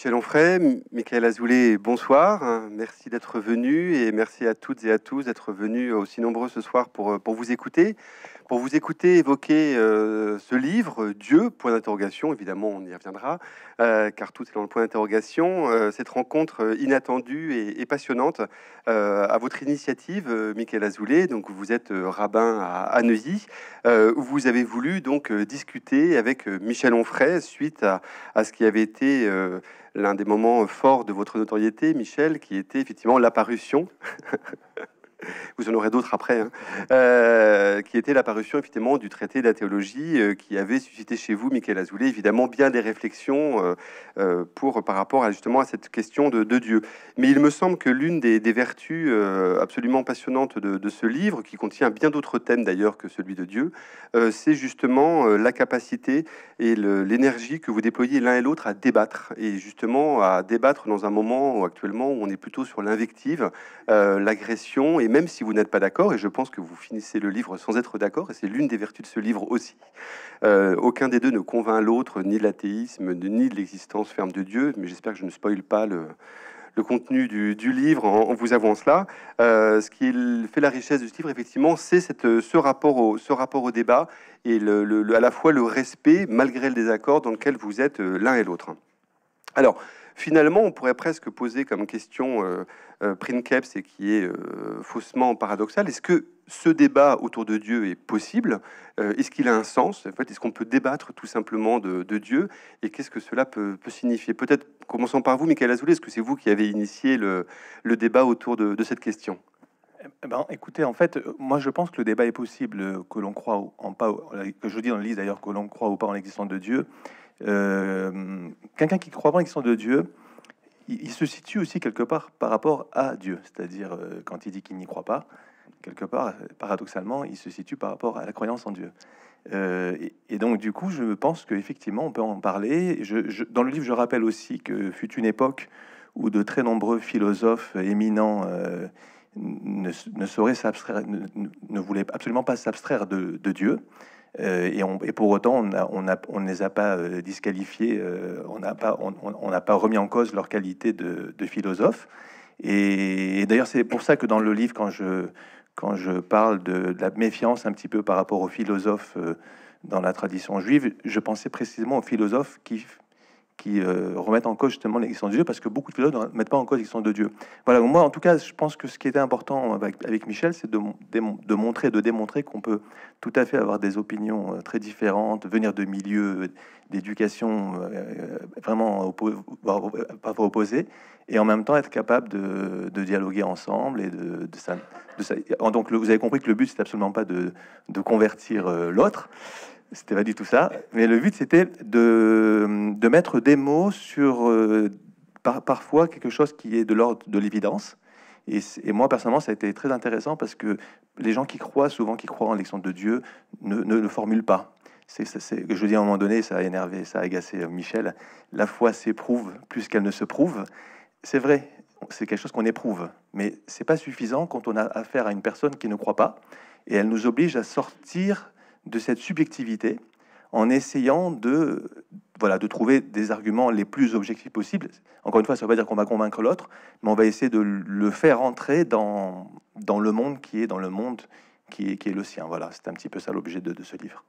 Michel Onfray, Michaël Azoulay, bonsoir. Merci d'être venu et merci à toutes et à tous d'être venus aussi nombreux ce soir pour vous écouter évoquer ce livre, Dieu, point d'interrogation, évidemment on y reviendra, car tout est dans le point d'interrogation, cette rencontre inattendue et passionnante à votre initiative, Michaël Azoulay. Donc vous êtes rabbin à Neuilly, où vous avez voulu donc discuter avec Michel Onfray suite à ce qui avait été l'un des moments forts de votre notoriété, Michel, qui était effectivement l'apparition... Vous en aurez d'autres après, hein. Qui était l'apparition effectivement du traité de la théologie qui avait suscité chez vous, Michaël Azoulay, évidemment bien des réflexions par rapport à justement à cette question de Dieu. Mais il me semble que l'une des vertus absolument passionnantes de ce livre, qui contient bien d'autres thèmes d'ailleurs que celui de Dieu, c'est justement la capacité et l'énergie que vous déployez l'un et l'autre à débattre, et justement à débattre dans un moment où, actuellement, où on est plutôt sur l'invective, l'agression, et même si vous n'êtes pas d'accord, et je pense que vous finissez le livre sans être d'accord, et c'est l'une des vertus de ce livre aussi, aucun des deux ne convainc l'autre, ni de l'athéisme, ni de l'existence ferme de Dieu, mais j'espère que je ne spoile pas le contenu du livre en vous avançant cela. Ce qui fait la richesse de ce livre, effectivement, c'est ce rapport au débat, et à la fois le respect, malgré le désaccord, dans lequel vous êtes l'un et l'autre. Alors, finalement, on pourrait presque poser comme question... Princeps, et qui est faussement paradoxal. Est-ce que ce débat autour de Dieu est possible? Est-ce qu'il a un sens? En fait, est-ce qu'on peut débattre tout simplement de Dieu? Et qu'est-ce que cela peut signifier? Peut-être, commençons par vous, Michaël Azoulay, est-ce que c'est vous qui avez initié le débat autour de cette question? Ben, écoutez, en fait, moi, je pense que le débat est possible, que l'on croit ou pas, que je dis dans le livre d'ailleurs, que l'on croit ou pas en l'existence de Dieu. Quelqu'un qui ne croit pas en l'existence de Dieu, il se situe aussi quelque part par rapport à Dieu, c'est-à-dire quand il dit qu'il n'y croit pas, quelque part, paradoxalement, il se situe par rapport à la croyance en Dieu. Et donc, du coup, je pense qu'effectivement, on peut en parler. Dans le livre, je rappelle aussi que fut une époque où de très nombreux philosophes éminents ne sauraient s'abstraire, ne voulaient absolument pas s'abstraire de Dieu. Et pour autant, on ne les a pas disqualifiés, on n'a pas remis en cause leur qualité de philosophe. Et d'ailleurs, c'est pour ça que dans le livre, quand je parle de la méfiance un petit peu par rapport aux philosophes dans la tradition juive, je pensais précisément aux philosophes qui remettent en cause justement l'existence de Dieu, parce que beaucoup de philosophes ne mettent pas en cause l'existence de Dieu. Voilà, moi, en tout cas, je pense que ce qui était important avec Michel, c'est de démontrer qu'on peut tout à fait avoir des opinions très différentes, venir de milieux d'éducation vraiment parfois opposés, et en même temps être capable de dialoguer ensemble et de ça. Donc, vous avez compris que le but, c'est absolument pas de convertir l'autre. C'était pas du tout ça, mais le but c'était de mettre des mots sur parfois quelque chose qui est de l'ordre de l'évidence. Et moi personnellement, ça a été très intéressant parce que les gens qui croient en l'existence de Dieu ne le formulent pas. Je dis à un moment donné, ça a énervé, ça a agacé Michel. La foi s'éprouve plus qu'elle ne se prouve. C'est vrai, c'est quelque chose qu'on éprouve, mais c'est pas suffisant quand on a affaire à une personne qui ne croit pas, et elle nous oblige à sortir de cette subjectivité en essayant de trouver des arguments les plus objectifs possibles. Encore une fois, ça ne veut pas dire qu'on va convaincre l'autre, mais on va essayer de le faire entrer dans le monde qui est le sien. Voilà, c'est un petit peu ça l'objet de ce livre.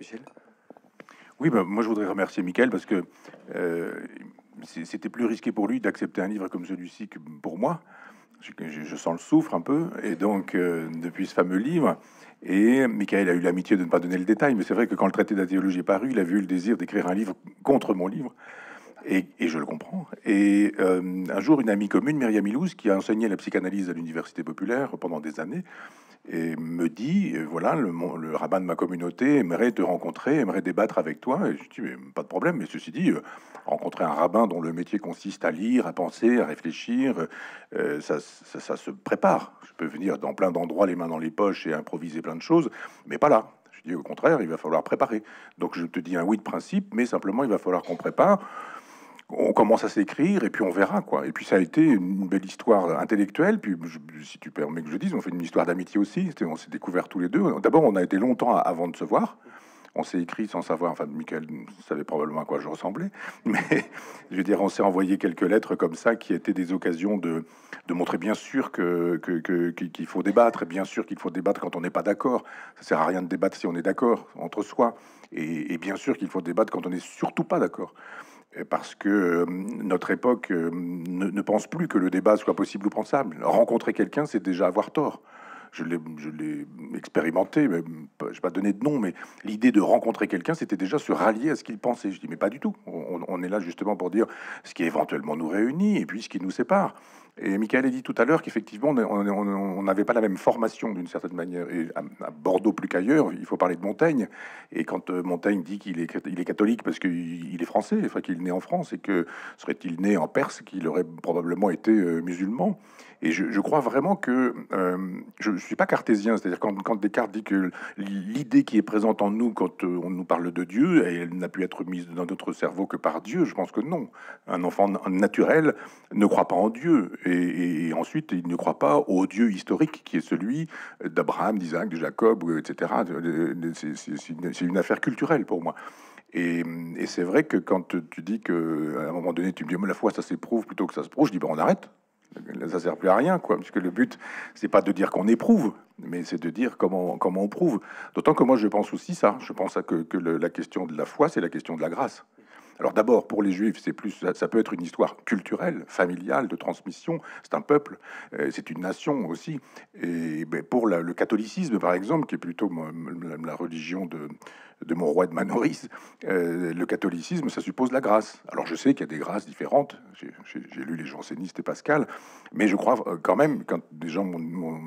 Michel? Oui, ben, moi je voudrais remercier Michaël parce que c'était plus risqué pour lui d'accepter un livre comme celui-ci que pour moi. Je sens le souffle un peu, et donc depuis ce fameux livre, et Michaël a eu l'amitié de ne pas donner le détail, mais c'est vrai que quand le traité de la théologie est paru, il a eu le désir d'écrire un livre contre mon livre, et je le comprends. Et un jour, une amie commune, Myriam Ilouz, qui a enseigné la psychanalyse à l'université populaire pendant des années, et me dit, voilà, le rabbin de ma communauté aimerait te rencontrer, aimerait débattre avec toi. Et je dis, mais pas de problème, mais ceci dit, rencontrer un rabbin dont le métier consiste à lire, à penser, à réfléchir, ça se prépare. Je peux venir dans plein d'endroits, les mains dans les poches et improviser plein de choses, mais pas là. Je dis, au contraire, il va falloir préparer. Donc je te dis un oui de principe, mais simplement, il va falloir qu'on prépare. On commence à s'écrire et puis on verra quoi. Et puis ça a été une belle histoire intellectuelle. Puis si tu permets que je dise, on fait une histoire d'amitié aussi. On s'est découverts tous les deux. D'abord, on a été longtemps avant de se voir. On s'est écrit sans savoir, enfin, Michaël savait probablement à quoi je ressemblais, mais je veux dire, on s'est envoyé quelques lettres comme ça qui étaient des occasions de montrer bien sûr qu'il faut débattre, et bien sûr qu'il faut débattre quand on n'est pas d'accord. Ça sert à rien de débattre si on est d'accord entre soi, et bien sûr qu'il faut débattre quand on n'est surtout pas d'accord. Parce que notre époque ne pense plus que le débat soit possible ou pensable. Rencontrer quelqu'un, c'est déjà avoir tort. Je l'ai expérimenté, mais je n'ai pas donné de nom, mais l'idée de rencontrer quelqu'un, c'était déjà se rallier à ce qu'il pensait. Je dis, mais pas du tout. On est là justement pour dire ce qui éventuellement nous réunit et puis ce qui nous sépare. Et Michaël a dit tout à l'heure qu'effectivement, on n'avait pas la même formation d'une certaine manière. Et à Bordeaux plus qu'ailleurs, il faut parler de Montaigne. Et quand Montaigne dit qu'il est catholique parce qu'il est français, enfin qu'il est né en France, et que serait-il né en Perse, qu'il aurait probablement été musulman. Et je crois vraiment que je ne suis pas cartésien. C'est-à-dire quand Descartes dit que l'idée qui est présente en nous quand on nous parle de Dieu, elle n'a pu être mise dans notre cerveau que par Dieu, je pense que non. Un enfant naturel ne croit pas en Dieu. Et ensuite, il ne croit pas au Dieu historique qui est celui d'Abraham, d'Isaac, de Jacob, etc. C'est une affaire culturelle pour moi. Et c'est vrai que quand tu dis qu'à un moment donné, tu me dis « la foi, ça s'éprouve plutôt que ça se prouve », je dis « ben on arrête ». Ça sert plus à rien, quoi, puisque le but, c'est pas de dire qu'on éprouve, mais c'est de dire comment on prouve. D'autant que moi, je pense aussi ça. Je pense que la question de la foi, c'est la question de la grâce. Alors d'abord, pour les Juifs, c'est plus, ça peut être une histoire culturelle, familiale, de transmission. C'est un peuple, c'est une nation aussi. Et ben, pour le catholicisme, par exemple, qui est plutôt la religion de mon roi de Manoris, le catholicisme, ça suppose la grâce. Alors je sais qu'il y a des grâces différentes, j'ai lu les jansénistes et Pascal, mais je crois quand même, quand des gens m'ont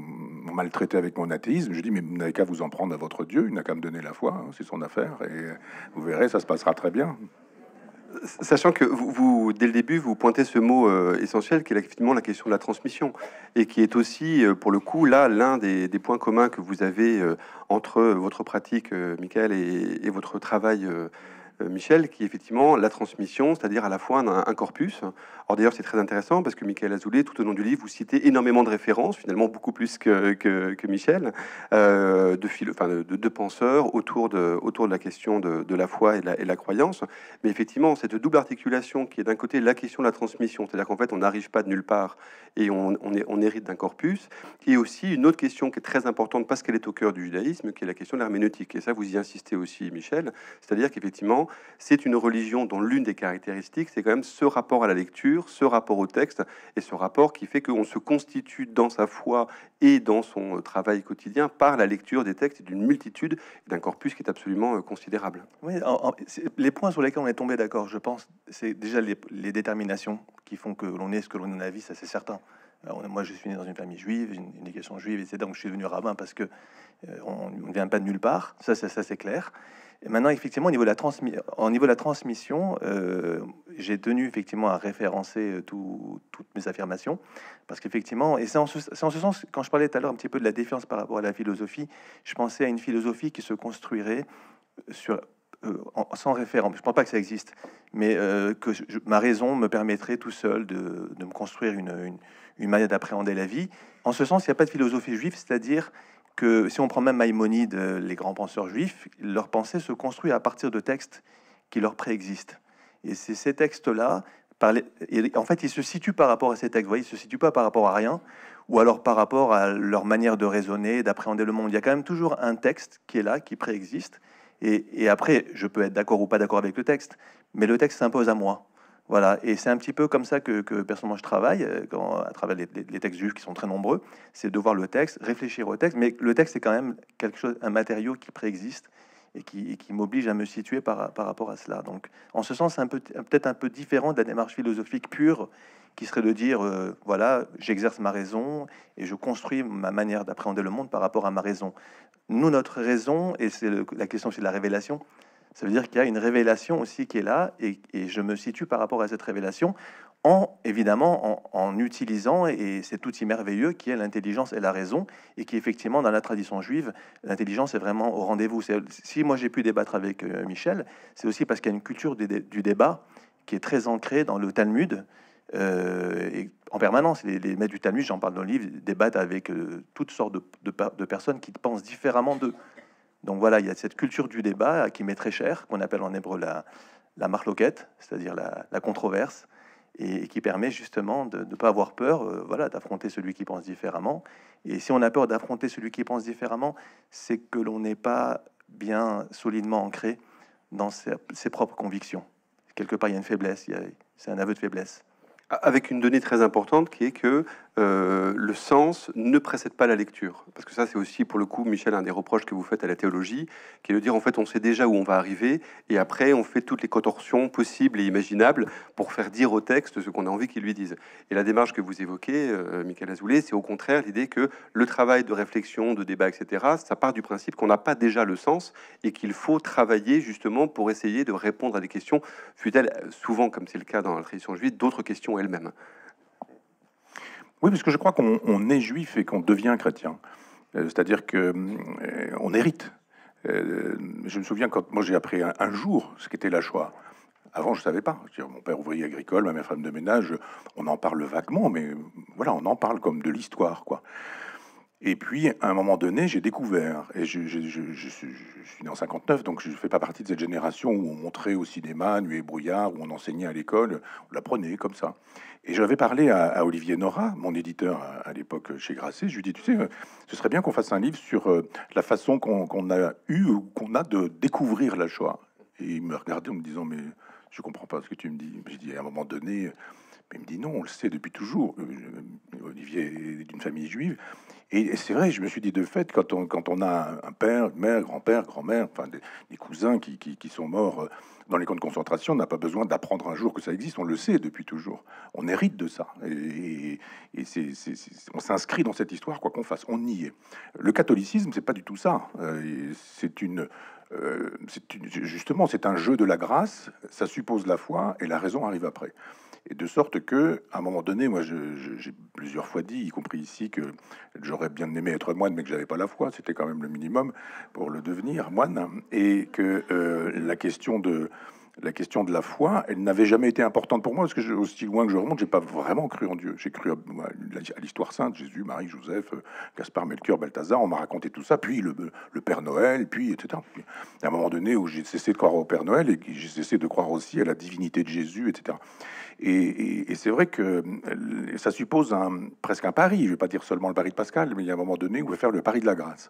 maltraité avec mon athéisme, je dis, mais vous n'avez qu'à vous en prendre à votre Dieu, il n'a qu'à me donner la foi, hein, c'est son affaire, et vous verrez, ça se passera très bien. Sachant que vous, dès le début, vous pointez ce mot essentiel qui est effectivement la question de la transmission et qui est aussi, pour le coup, là, l'un des points communs que vous avez entre votre pratique, Michaël, et votre travail, Michel, qui est effectivement la transmission, c'est-à-dire à la fois un corpus. Or d'ailleurs, c'est très intéressant parce que Michaël Azoulay, tout au long du livre, vous citez énormément de références, finalement beaucoup plus que Michel, de penseurs autour de la question de la foi et de la croyance. Mais effectivement, cette double articulation qui est d'un côté la question de la transmission, c'est-à-dire qu'en fait, on n'arrive pas de nulle part et on hérite d'un corpus, qui est aussi une autre question qui est très importante parce qu'elle est au cœur du judaïsme, qui est la question de l'herméneutique. Et ça, vous y insistez aussi, Michel, c'est-à-dire qu'effectivement, c'est une religion dont l'une des caractéristiques, c'est quand même ce rapport à la lecture, ce rapport au texte, et ce rapport qui fait qu'on se constitue dans sa foi et dans son travail quotidien par la lecture des textes d'une multitude, d'un corpus qui est absolument considérable. Oui, les points sur lesquels on est tombé d'accord, je pense, c'est déjà les déterminations qui font que l'on est ce que l'on est dans la vie, ça c'est certain. Alors, moi, je suis né dans une famille juive, une éducation juive, etc. Donc, je suis devenu rabbin parce que on ne vient pas de nulle part. Ça c'est clair. Et maintenant, effectivement, au niveau de la transmission, j'ai tenu effectivement à référencer toutes mes affirmations, parce qu'effectivement, et c'est en ce sens, quand je parlais tout à l'heure un petit peu de la défiance par rapport à la philosophie, je pensais à une philosophie qui se construirait sur sans référent. Je ne pense pas que ça existe, mais que ma raison me permettrait tout seul de me construire une manière d'appréhender la vie. En ce sens, il n'y a pas de philosophie juive, c'est-à-dire que si on prend même Maïmonide, les grands penseurs juifs, leur pensée se construit à partir de textes qui leur préexistent. Et c'est ces textes-là, en fait, ils se situent par rapport à ces textes. Vous voyez, ils ne se situent pas par rapport à rien, ou alors par rapport à leur manière de raisonner, d'appréhender le monde. Il y a quand même toujours un texte qui est là, qui préexiste. Et après, je peux être d'accord ou pas d'accord avec le texte, mais le texte s'impose à moi. Voilà, et c'est un petit peu comme ça que personnellement je travaille, à travers les textes juifs qui sont très nombreux, c'est de voir le texte, réfléchir au texte, mais le texte est quand même quelque chose, un matériau qui préexiste et qui m'oblige à me situer par rapport à cela. Donc, en ce sens, c'est peut-être un peu différent de la démarche philosophique pure, qui serait de dire, voilà, j'exerce ma raison et je construis ma manière d'appréhender le monde par rapport à ma raison. Nous, notre raison, et c'est la question aussi de la révélation, ça veut dire qu'il y a une révélation aussi qui est là, et je me situe par rapport à cette révélation, évidemment en utilisant et cet outil merveilleux qui est l'intelligence et la raison, et qui effectivement, dans la tradition juive, l'intelligence est vraiment au rendez-vous. Si moi j'ai pu débattre avec Michel, c'est aussi parce qu'il y a une culture du débat qui est très ancrée dans le Talmud, et en permanence, les maîtres du Talmud, j'en parle dans le livre, débattent avec toutes sortes de personnes qui pensent différemment d'eux. Donc voilà, il y a cette culture du débat qui m'est très chère, qu'on appelle en hébreu la marloquette, c'est-à-dire la controverse, et qui permet justement de ne pas avoir peur, voilà, d'affronter celui qui pense différemment. Et si on a peur d'affronter celui qui pense différemment, c'est que l'on n'est pas bien solidement ancré dans ses propres convictions. Quelque part, il y a une faiblesse, c'est un aveu de faiblesse. Avec une donnée très importante qui est que le sens ne précède pas la lecture. Parce que ça, c'est aussi, pour le coup, Michel, un des reproches que vous faites à la théologie, qui est de dire, en fait, on sait déjà où on va arriver, et après, on fait toutes les contorsions possibles et imaginables pour faire dire au texte ce qu'on a envie qu'il lui dise. Et la démarche que vous évoquez, Michaël Azoulay, c'est au contraire l'idée que le travail de réflexion, de débat, etc., ça part du principe qu'on n'a pas déjà le sens, et qu'il faut travailler, justement, pour essayer de répondre à des questions, fut-elle souvent, comme c'est le cas dans la tradition juive, d'autres questions elle-même. Oui, parce que je crois qu'on est juif et qu'on devient chrétien, c'est-à-dire que on hérite. Je me souviens quand moi j'ai appris un jour ce qu'était la Shoah. Avant, je savais pas. Mon père ouvrier agricole, ma mère femme de ménage, on en parle vaguement, mais voilà, on en parle comme de l'histoire, quoi. Et puis, à un moment donné, j'ai découvert, et je suis né en 59, donc je ne fais pas partie de cette génération où on montrait au cinéma Nuit et Brouillard, où on enseignait à l'école, on l'apprenait comme ça. Et j'avais parlé à Olivier Nora, mon éditeur à l'époque chez Grasset, je lui ai dit, tu sais, ce serait bien qu'on fasse un livre sur la façon qu'on a eu ou qu'on a de découvrir la Shoah. Et il me regardait en me disant, mais je ne comprends pas ce que tu me dis. J'ai dit, à un moment donné... Il me dit non, on le sait depuis toujours. Olivier est d'une famille juive. Et c'est vrai, je me suis dit de fait, quand on a un père, une mère, grand-père, grand-mère, enfin des cousins qui sont morts dans les camps de concentration, on n'a pas besoin d'apprendre un jour que ça existe, on le sait depuis toujours. On hérite de ça. Et on s'inscrit dans cette histoire, quoi qu'on fasse, on y est. Le catholicisme, c'est pas du tout ça. Justement, c'est un jeu de la grâce, ça suppose la foi, et la raison arrive après. Et de sorte que, à un moment donné, moi, j'ai plusieurs fois dit, y compris ici, que j'aurais bien aimé être moine, mais que j'avais pas la foi. C'était quand même le minimum pour le devenir moine. Et que la question de la foi, elle n'avait jamais été importante pour moi, parce que aussi loin que je remonte, j'ai pas vraiment cru en Dieu. J'ai cru à l'histoire sainte, Jésus, Marie, Joseph, Gaspard, Melchior, Balthazar. On m'a raconté tout ça, puis le Père Noël, puis etc. Puis, à un moment donné où j'ai cessé de croire au Père Noël et j'ai cessé de croire aussi à la divinité de Jésus, etc. Et c'est vrai que ça suppose presque un pari. Je vais pas dire seulement le pari de Pascal, mais il y a un moment donné où on va faire le pari de la grâce.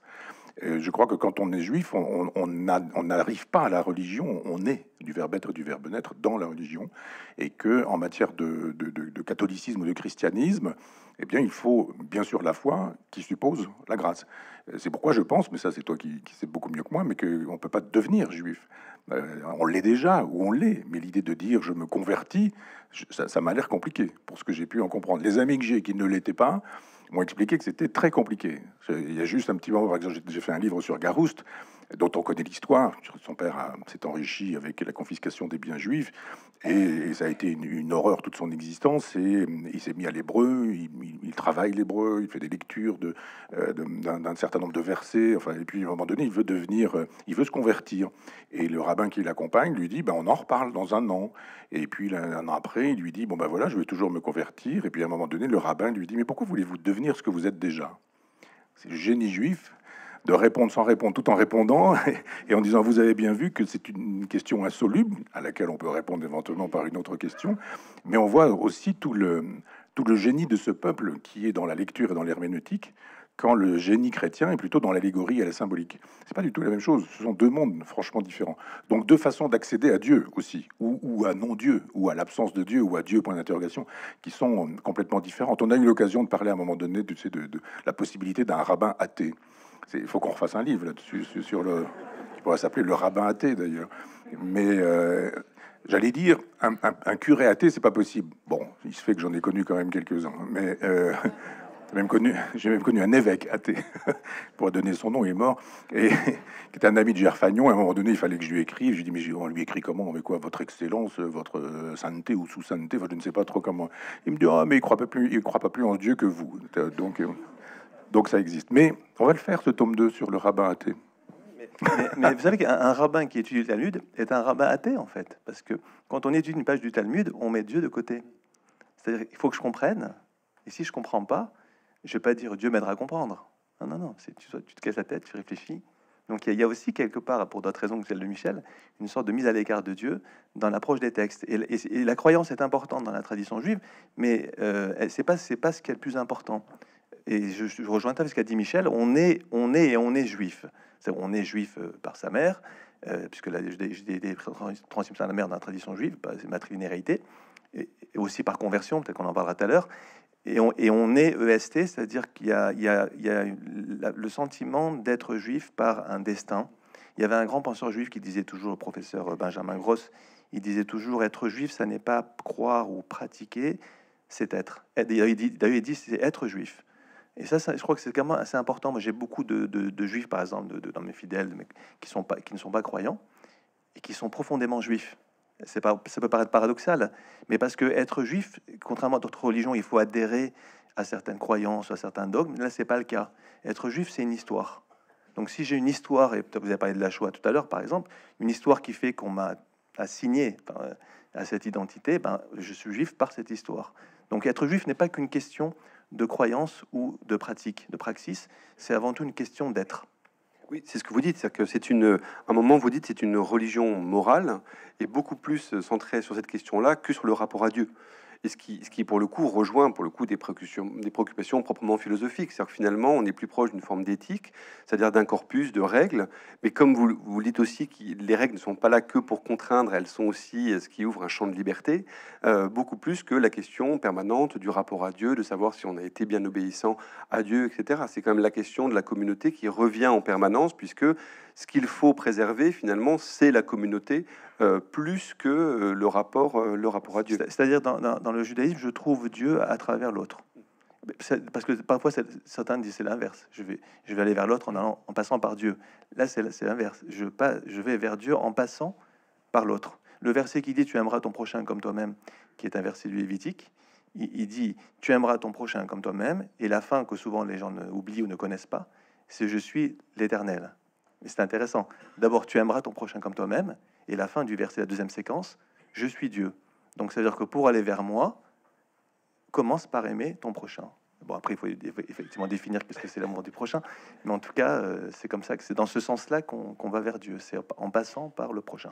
Je crois que quand on est juif, on n'arrive pas à la religion, on est du verbe être et du verbe naître dans la religion, et que en matière de catholicisme ou de christianisme, eh bien, il faut bien sûr la foi qui suppose la grâce. C'est pourquoi je pense, mais ça c'est toi qui sais beaucoup mieux que moi, mais qu'on peut pas devenir juif. On l'est déjà, ou on l'est, mais l'idée de dire je me convertis, ça m'a l'air compliqué, pour ce que j'ai pu en comprendre. Les amis que j'ai qui ne l'étaient pas m'ont expliqué que c'était très compliqué. Il y a juste un petit moment, par exemple, j'ai fait un livre sur Garouste, dont on connaît l'histoire. Son père s'est enrichi avec la confiscation des biens juifs, et ça a été une horreur toute son existence, et il s'est mis à l'hébreu, il travaille l'hébreu, il fait des lectures d'un certain nombre de versets, enfin, et puis à un moment donné, il veut se convertir. Et le rabbin qui l'accompagne lui dit, ben, on en reparle dans un an. Et puis un an après, il lui dit, bon ben voilà, je vais toujours me convertir. Et puis à un moment donné, le rabbin lui dit, mais pourquoi voulez-vous devenir ce que vous êtes déjà? C'est le génie juif de répondre sans répondre, tout en répondant et en disant, vous avez bien vu que c'est une question insoluble, à laquelle on peut répondre éventuellement par une autre question, mais on voit aussi tout le génie de ce peuple qui est dans la lecture et dans l'herméneutique, quand le génie chrétien est plutôt dans l'allégorie et la symbolique. C'est pas du tout la même chose, ce sont deux mondes franchement différents. Donc deux façons d'accéder à Dieu aussi, ou à non-Dieu, ou à l'absence de Dieu, ou à Dieu, point d'interrogation, qui sont complètement différentes. On a eu l'occasion de parler à un moment donné de la possibilité d'un rabbin athée. Il faut qu'on refasse un livre là-dessus, qui pourrait s'appeler Le rabbin athée d'ailleurs. Mais j'allais dire, un curé athée, c'est pas possible. Bon, il se fait que j'en ai connu quand même quelques-uns, mais... J'ai même connu un évêque athée, pour donner son nom, il est mort, et qui était un ami de Gerfagnon. À un moment donné, il fallait que je lui écrive. Je lui dis, mais on lui écrit comment? Mais quoi, votre excellence, votre sainteté ou sous-sainteté, je ne sais pas trop comment. Il me dit, ah, mais il croit pas plus en Dieu que vous. Donc ça existe. Mais on va le faire, ce tome 2 sur le rabbin athée. Mais vous savez qu'un rabbin qui étudie le Talmud est un rabbin athée, en fait. Parce que quand on étudie une page du Talmud, on met Dieu de côté. C'est-à-dire qu'il faut que je comprenne. Et si je comprends pas, je vais pas dire Dieu m'aidera à comprendre. Non, non, non. Tu te casses la tête, tu réfléchis, Donc il y a aussi quelque part, pour d'autres raisons que celle de Michel, une sorte de mise à l'écart de Dieu dans l'approche des textes. Et la croyance est importante dans la tradition juive, mais c'est pas ce qui est le plus important. Et je rejoins ce qu'a dit Michel, on est juif. On est juif par sa mère, puisque la transmission à la mère dans la tradition juive, c'est matrinéralité, et aussi par conversion, peut-être qu'on en parlera tout à l'heure. Et on est EST, c'est-à-dire qu'il y a le sentiment d'être juif par un destin. Il y avait un grand penseur juif qui disait toujours, le professeur Benjamin Gross, il disait toujours, être juif, ça n'est pas croire ou pratiquer, c'est être. D'ailleurs, il dit c'est être juif. Et ça, je crois que c'est quand même assez important. Moi, j'ai beaucoup de juifs, par exemple, dans mes fidèles, mais qui ne sont pas croyants et qui sont profondément juifs. Ça peut paraître paradoxal, mais parce que être juif, contrairement à d'autres religions, il faut adhérer à certaines croyances, à certains dogmes. Là, c'est pas le cas. Être juif, c'est une histoire. Donc, si j'ai une histoire, et vous avez parlé de la Shoah tout à l'heure, par exemple, une histoire qui fait qu'on m'a assigné à cette identité, je suis juif par cette histoire. Donc, être juif n'est pas qu'une question de croyance ou de pratique, de praxis. C'est avant tout une question d'être. Oui, c'est ce que vous dites, c'est que c'est une. À un moment, vous dites c'est une religion morale et beaucoup plus centrée sur cette question-là que sur le rapport à Dieu. Et ce qui pour le coup rejoint des préoccupations proprement philosophiques, c'est-à-dire que finalement on est plus proche d'une forme d'éthique, c'est-à-dire d'un corpus de règles. Mais comme vous dites aussi que les règles ne sont pas là que pour contraindre, elles sont aussi ce qui ouvre un champ de liberté, beaucoup plus que la question permanente du rapport à Dieu, de savoir si on a été bien obéissant à Dieu, etc. C'est quand même la question de la communauté qui revient en permanence, puisque ce qu'il faut préserver finalement, c'est la communauté plus que le rapport à Dieu. C'est-à-dire dans le judaïsme, je trouve Dieu à travers l'autre. Parce que parfois, certains disent c'est l'inverse. Je vais aller vers l'autre en passant par Dieu. Là, c'est l'inverse. Je vais vers Dieu en passant par l'autre. Le verset qui dit tu aimeras ton prochain comme toi-même, qui est un verset du Lévitique, il dit tu aimeras ton prochain comme toi-même. Et la fin que souvent les gens oublient ou ne connaissent pas, c'est je suis l'Éternel. C'est intéressant. D'abord, tu aimeras ton prochain comme toi-même. Et la fin du verset, la deuxième séquence, je suis Dieu. Donc, ça veut dire que pour aller vers moi, commence par aimer ton prochain. Bon, après, il faut effectivement définir qu'est-ce que c'est l'amour du prochain. Mais en tout cas, c'est comme ça que c'est dans ce sens-là qu'on va vers Dieu. C'est en passant par le prochain,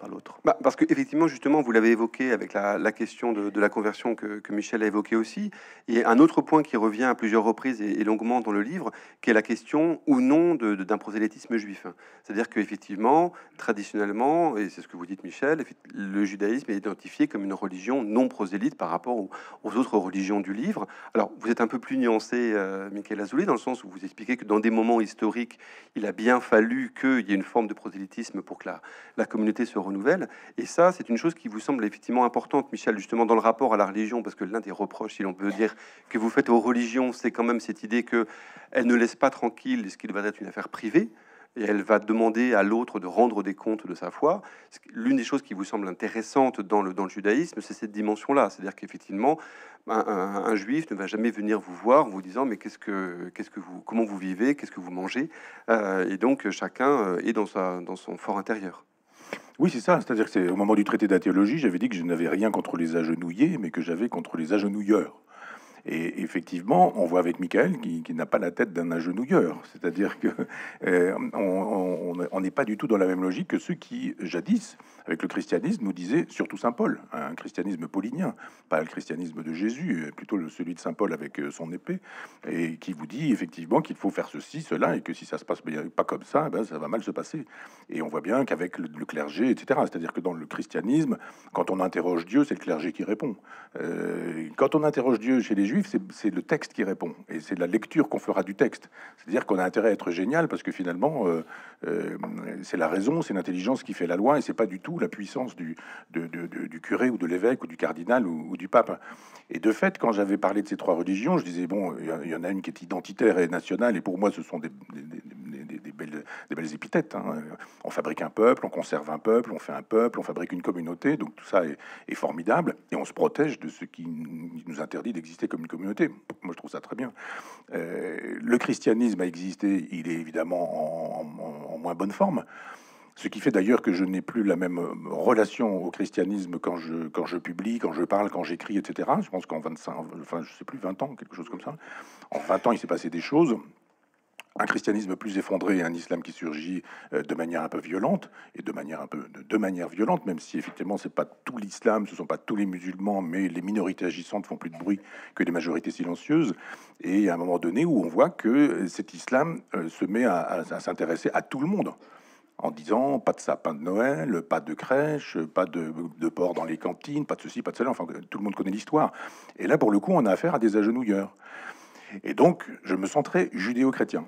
par l'autre. Parce que effectivement, justement, vous l'avez évoqué avec la question de la conversion que Michel a évoqué aussi. Et un autre point qui revient à plusieurs reprises et longuement dans le livre, qui est la question ou non d'un prosélytisme juif. C'est-à-dire qu'effectivement, traditionnellement, et c'est ce que vous dites Michel, le judaïsme est identifié comme une religion non prosélyte par rapport aux autres religions du livre. Alors, vous êtes un peu plus nuancé, Michaël Azoulay, dans le sens où vous expliquez que dans des moments historiques, il a bien fallu qu'il y ait une forme de prosélytisme pour que la communauté se renouvelle. Et ça, c'est une chose qui vous semble effectivement importante, Michel, justement dans le rapport à la religion, parce que l'un des reproches, si l'on peut dire, que vous faites aux religions, c'est quand même cette idée qu'elle ne laisse pas tranquille ce qui va être une affaire privée, et elle va demander à l'autre de rendre des comptes de sa foi. L'une des choses qui vous semble intéressante dans le judaïsme, c'est cette dimension-là. C'est-à-dire qu'effectivement, un juif ne va jamais venir vous voir en vous disant « Mais qu'est-ce que vous, comment vous vivez, qu'est-ce que vous mangez ?» Et donc, chacun est dans son fort intérieur. Oui, c'est ça. C'est-à-dire que c'est au moment du traité de la théologie, j'avais dit que je n'avais rien contre les agenouillés, mais que j'avais contre les agenouilleurs. Et effectivement, on voit avec Michaël qui n'a pas la tête d'un agenouilleur. C'est-à-dire que on n'est pas du tout dans la même logique que ceux qui, jadis, avec le christianisme, nous disaient, surtout Saint Paul, un christianisme paulinien, pas le christianisme de Jésus, plutôt celui de Saint Paul avec son épée, et qui vous dit effectivement qu'il faut faire ceci, cela, et que si ça se passe pas comme ça, ben, ça va mal se passer. Et on voit bien qu'avec le clergé, etc., c'est-à-dire que dans le christianisme, quand on interroge Dieu, c'est le clergé qui répond. Quand on interroge Dieu chez les juifs, c'est le texte qui répond, et c'est la lecture qu'on fera du texte. C'est-à-dire qu'on a intérêt à être génial, parce que finalement, c'est la raison, c'est l'intelligence qui fait la loi, et c'est pas du tout la puissance du curé ou de l'évêque ou du cardinal ou du pape. Et de fait, quand j'avais parlé de ces trois religions, je disais, bon, il y en a une qui est identitaire et nationale, et pour moi, ce sont des belles épithètes. Hein. On fabrique un peuple, on conserve un peuple, on fait un peuple, on fabrique une communauté, donc tout ça est formidable, et on se protège de ce qui nous interdit d'exister comme une communauté. Moi, je trouve ça très bien. Le christianisme a existé, il est évidemment en moins bonne forme. Ce qui fait d'ailleurs que je n'ai plus la même relation au christianisme quand je publie, quand je parle, quand j'écris, etc. Je pense qu'en 20 ans, quelque chose comme ça, en 20 ans, il s'est passé des choses un christianisme plus effondré, un islam qui surgit de manière un peu violente, et de manière violente, même si effectivement c'est pas tout l'islam, ce sont pas tous les musulmans, mais les minorités agissantes font plus de bruit que les majorités silencieuses. Et à un moment donné où on voit que cet islam se met à s'intéresser à tout le monde, en disant pas de sapin de Noël, pas de crèche, pas de porc dans les cantines, pas de ceci, pas de cela, enfin tout le monde connaît l'histoire. Et là pour le coup on a affaire à des agenouilleurs. Et donc, je me sens très judéo-chrétien,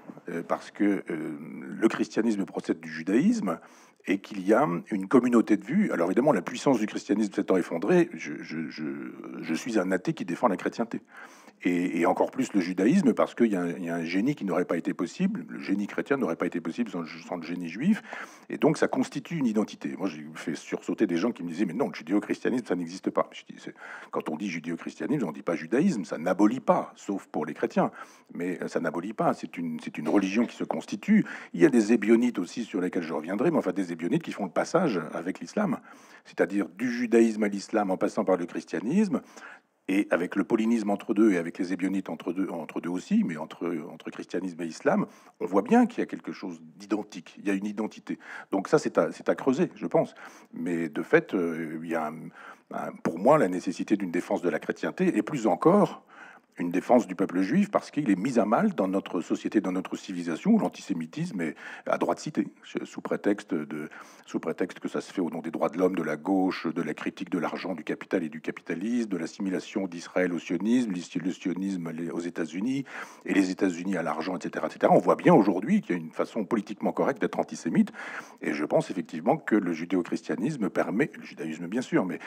parce que le christianisme procède du judaïsme et qu'il y a une communauté de vues. Alors évidemment, la puissance du christianisme s'étant effondrée, je suis un athée qui défend la chrétienté. Et encore plus le judaïsme, parce qu'il y a un génie qui n'aurait pas été possible, le génie chrétien n'aurait pas été possible sans le génie juif, et donc ça constitue une identité. Moi, j'ai fait sursauter des gens qui me disaient « mais non, le judéo-christianisme, ça n'existe pas ». Je dis, quand on dit judéo-christianisme, on ne dit pas judaïsme, ça n'abolit pas, sauf pour les chrétiens, mais ça n'abolit pas, c'est une religion qui se constitue. Il y a des ébionites aussi sur lesquels je reviendrai, mais enfin des ébionites qui font le passage avec l'islam, c'est-à-dire du judaïsme à l'islam en passant par le christianisme, et avec le paulinisme entre deux et avec les ébionites entre deux aussi, mais entre christianisme et islam, on voit bien qu'il y a quelque chose d'identique, il y a une identité. Donc ça, c'est à creuser, je pense. Mais de fait, il y a pour moi la nécessité d'une défense de la chrétienté, et plus encore, une défense du peuple juif, parce qu'il est mis à mal dans notre société, dans notre civilisation, où l'antisémitisme est à droit de cité, sous prétexte que ça se fait au nom des droits de l'homme, de la gauche, de la critique de l'argent, du capital et du capitalisme, de l'assimilation d'Israël au sionisme, le sionisme aux États-Unis, et les États-Unis à l'argent, etc., etc. On voit bien aujourd'hui qu'il y a une façon politiquement correcte d'être antisémite, et je pense effectivement que le judéo-christianisme permet, le judaïsme bien sûr, mais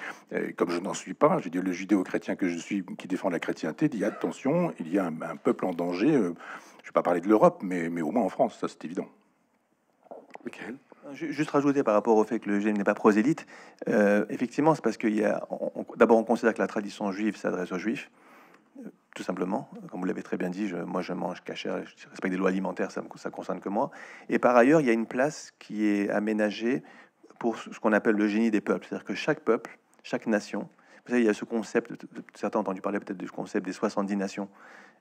comme je n'en suis pas, je dis le judéo-chrétien que je suis, qui défend la chrétienté, dit attention, il y a un peuple en danger. Je ne vais pas parler de l'Europe, mais au moins en France, ça c'est évident. Michaël ? Juste rajouter par rapport au fait que le judaïsme n'est pas prosélyte, effectivement, c'est parce qu'il y a... D'abord, on considère que la tradition juive s'adresse aux juifs, tout simplement. Comme vous l'avez très bien dit, moi je mange cachère, je respecte des lois alimentaires, ça ne concerne que moi. Et par ailleurs, il y a une place qui est aménagée pour ce qu'on appelle le génie des peuples. C'est-à-dire que chaque peuple, chaque nation... Vous savez, il y a ce concept, certains ont entendu parler peut-être du concept des 70 nations,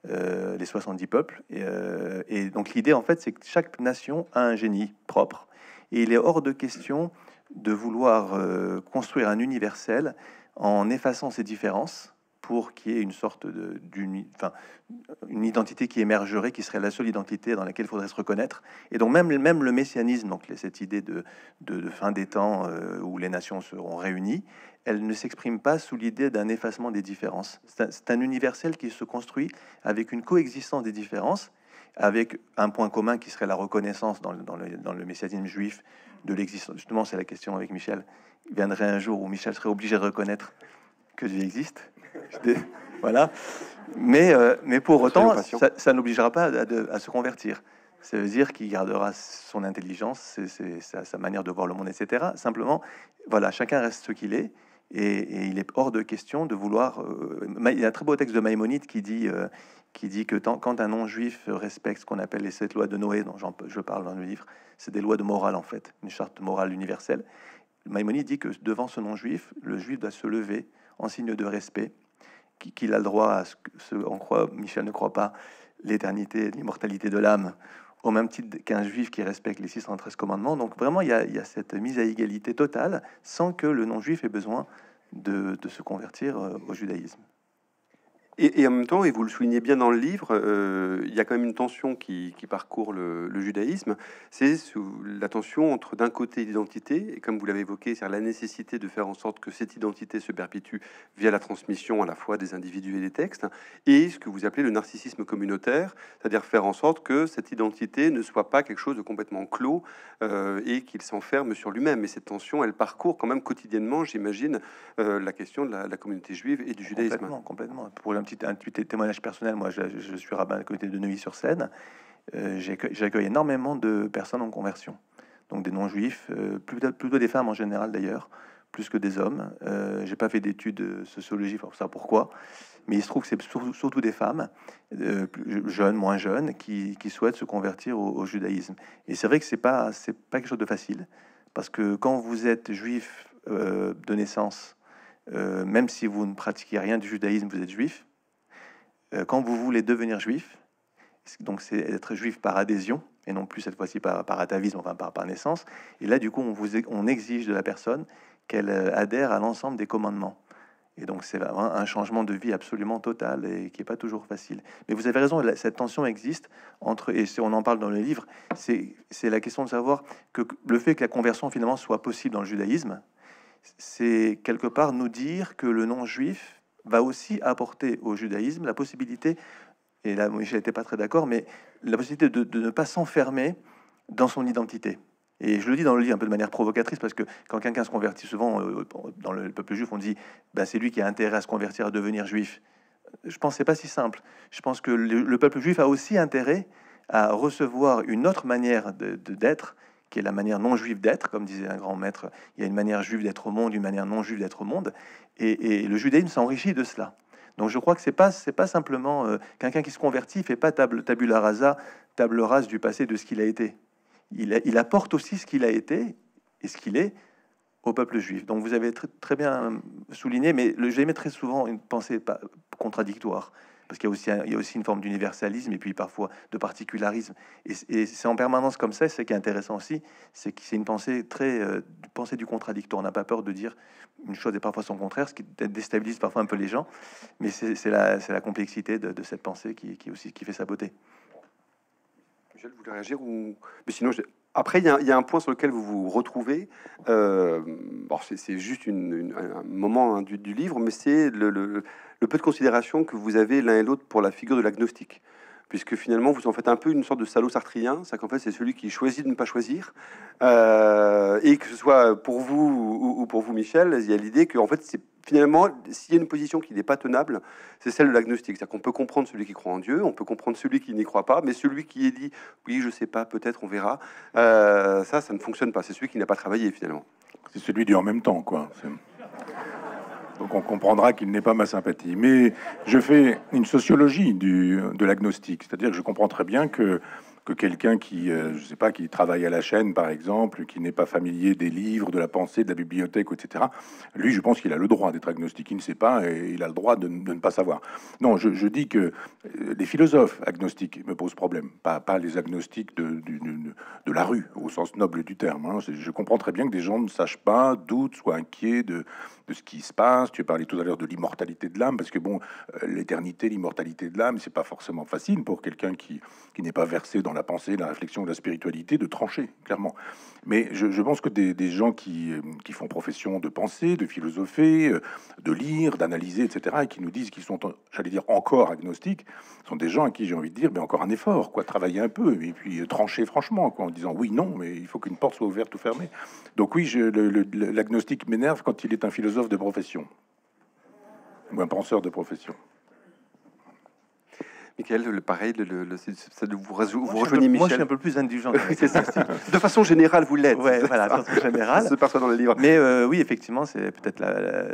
les 70 peuples. Et donc l'idée, en fait, c'est que chaque nation a un génie propre. Et il est hors de question de vouloir construire un universel en effaçant ses différences pour qu'il y ait une sorte une identité qui émergerait, qui serait la seule identité dans laquelle il faudrait se reconnaître. Et donc même le messianisme, donc cette idée de fin des temps où les nations seront réunies, elle ne s'exprime pas sous l'idée d'un effacement des différences. C'est un universel qui se construit avec une coexistence des différences, avec un point commun qui serait la reconnaissance dans le messianisme juif de l'existence. Justement, c'est la question avec Michel. Il viendrait un jour où Michel serait obligé de reconnaître que Dieu existe. Voilà. Mais pour autant, ça n'obligera pas à se convertir. Ça veut dire qu'il gardera son intelligence, sa manière de voir le monde, etc. Simplement, voilà, chacun reste ce qu'il est. Et il est hors de question de vouloir... il y a un très beau texte de Maïmonide qui dit que quand un non-juif respecte ce qu'on appelle les 7 lois de Noé, dont je parle dans le livre, c'est des lois de morale en fait, une charte morale universelle. Maïmonide dit que devant ce non-juif, le juif doit se lever en signe de respect, qu'il a le droit à ce qu'on croit, Michel ne croit pas, l'éternité, l'immortalité de l'âme, au même titre qu'un juif qui respecte les 613 commandements. Donc vraiment, il y a cette mise à égalité totale sans que le non-juif ait besoin de se convertir au judaïsme. Et en même temps, et vous le soulignez bien dans le livre, il y a quand même une tension qui parcourt le judaïsme. C'est la tension entre d'un côté l'identité, et comme vous l'avez évoqué, c'est la nécessité de faire en sorte que cette identité se perpétue via la transmission à la fois des individus et des textes, et ce que vous appelez le narcissisme communautaire, c'est-à-dire faire en sorte que cette identité ne soit pas quelque chose de complètement clos et qu'il s'enferme sur lui-même. Et cette tension, elle parcourt quand même quotidiennement, j'imagine, la question de la communauté juive et du judaïsme. Complètement. Pour un petit témoignage personnel, moi je suis rabbin à côté de Neuilly-sur-Seine, j'accueille énormément de personnes en conversion, donc des non-juifs, plutôt des femmes en général d'ailleurs, plus que des hommes. J'ai pas fait d'études sociologie pour ça, pourquoi, mais il se trouve que c'est surtout des femmes, jeunes, moins jeunes, qui souhaitent se convertir au judaïsme. Et c'est vrai que c'est pas quelque chose de facile, parce que quand vous êtes juif de naissance, même si vous ne pratiquez rien du judaïsme, vous êtes juif. Quand vous voulez devenir juif, Donc c'est être juif par adhésion, et non plus cette fois-ci par atavisme, enfin par naissance. Et là, du coup, on exige de la personne qu'elle adhère à l'ensemble des commandements. Et donc c'est un changement de vie absolument total et qui n'est pas toujours facile. Mais vous avez raison, cette tension existe entre, et on en parle dans le livre, c'est la question de savoir que le fait que la conversion finalement soit possible dans le judaïsme, c'est quelque part nous dire que le non-juif va aussi apporter au judaïsme la possibilité, et là Michel n'était pas très d'accord, mais la possibilité de ne pas s'enfermer dans son identité. Et je le dis dans le livre un peu de manière provocatrice, parce que quand quelqu'un se convertit, souvent dans le peuple juif, on dit bah, c'est lui qui a intérêt à se convertir, à devenir juif. Je pense que ce n'est pas si simple. Je pense que le peuple juif a aussi intérêt à recevoir une autre manière d'être, qui est la manière non juive d'être, comme disait un grand maître. Il y a une manière juive d'être au monde, une manière non juive d'être au monde. Et le judaïsme s'enrichit de cela. Donc je crois que c'est pas simplement quelqu'un qui se convertit, fait pas tabula rasa du passé de ce qu'il a été. Il apporte aussi ce qu'il a été et ce qu'il est au peuple juif. Donc vous avez très bien souligné, mais j'aimais très souvent une pensée contradictoire, parce qu'il y a aussi, une forme d'universalisme et puis parfois de particularisme. Et c'est en permanence comme ça, ce qui est intéressant aussi, c'est que c'est une pensée très pensée du contradictoire. On n'a pas peur de dire une chose et parfois son contraire, ce qui déstabilise parfois un peu les gens, mais c'est la complexité de cette pensée qui fait sa beauté. Michel, vous voulez réagir ou... Mais sinon, après, il y a un point sur lequel vous vous retrouvez. Bon, c'est juste un moment hein, du livre, mais c'est le peu de considération que vous avez l'un et l'autre pour la figure de l'agnostique. Puisque finalement, vous en faites un peu une sorte de salosartrien. C'est qu'en fait, c'est celui qui choisit de ne pas choisir. Et que ce soit pour vous ou pour vous, Michel, il y a l'idée que en fait, c'est finalement, s'il y a une position qui n'est pas tenable, c'est celle de l'agnostique. C'est-à-dire qu'on peut comprendre celui qui croit en Dieu, on peut comprendre celui qui n'y croit pas, mais celui qui est dit « oui, je sais pas, peut-être, on verra ça ne fonctionne pas. C'est celui qui n'a pas travaillé, finalement. C'est celui du « en même temps », quoi. Donc on comprendra qu'il n'est pas ma sympathie. Mais je fais une sociologie de l'agnostique, c'est-à-dire que je comprends très bien que quelqu'un qui, je sais pas, qui travaille à la chaîne, par exemple, qui n'est pas familier des livres, de la pensée, de la bibliothèque, etc., lui, je pense qu'il a le droit d'être agnostique. Il ne sait pas et il a le droit de ne pas savoir. Non, je dis que les philosophes agnostiques me posent problème, pas les agnostiques de la rue, au sens noble du terme. Hein. Je comprends très bien que des gens ne sachent pas, doutent, soient inquiets de ce qui se passe. Tu parlais tout à l'heure de l'immortalité de l'âme, parce que, bon, l'éternité, l'immortalité de l'âme, c'est pas forcément facile pour quelqu'un qui n'est pas versé dans la pensée, la réflexion, la spiritualité, de trancher, clairement. Mais je pense que des gens qui font profession de penser, de philosopher, de lire, d'analyser, etc., et qui nous disent qu'ils sont, j'allais dire, encore agnostiques, sont des gens à qui j'ai envie de dire, mais encore un effort, quoi, travailler un peu, et puis trancher franchement, quoi, en disant oui, non, mais il faut qu'une porte soit ouverte ou fermée. Donc oui, l'agnostique m'énerve quand il est un philosophe de profession, ou un penseur de profession. Michaël, pareil, ça vous rejoignez Michel. Moi, je suis un peu plus indulgent. De façon générale, vous l'êtes. Ouais, voilà, de façon générale. Ça se perçoit dans le livre. Mais oui, effectivement, c'est peut-être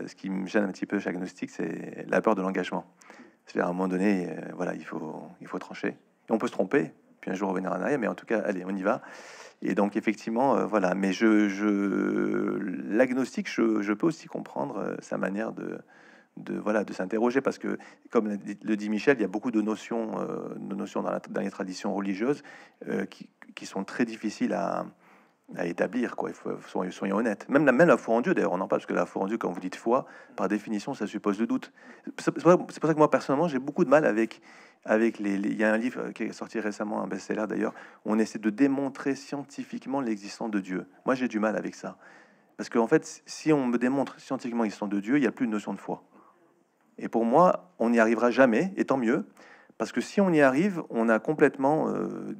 ce qui me gêne un petit peu chez l'agnostique, c'est la peur de l'engagement. C'est-à-dire, à un moment donné, voilà, il faut trancher. Et on peut se tromper, puis un jour revenir en arrière, mais en tout cas, allez, on y va. Et donc, effectivement, voilà. Mais l'agnostique, je peux aussi comprendre sa manière de s'interroger, parce que, comme le dit Michel, il y a beaucoup de notions dans les traditions religieuses qui sont très difficiles à établir, quoi. Il faut, soyons honnêtes. Même la foi en Dieu, d'ailleurs, on en parle, parce que la foi en Dieu, quand vous dites foi, par définition, ça suppose le doute. C'est pour ça que moi, personnellement, j'ai beaucoup de mal avec il y a un livre qui est sorti récemment, un best-seller d'ailleurs, on essaie de démontrer scientifiquement l'existence de Dieu. Moi, j'ai du mal avec ça. Parce qu'en fait, si on me démontre scientifiquement l'existence de Dieu, il n'y a plus de notion de foi. Et pour moi, on n'y arrivera jamais, et tant mieux, parce que si on y arrive, on a complètement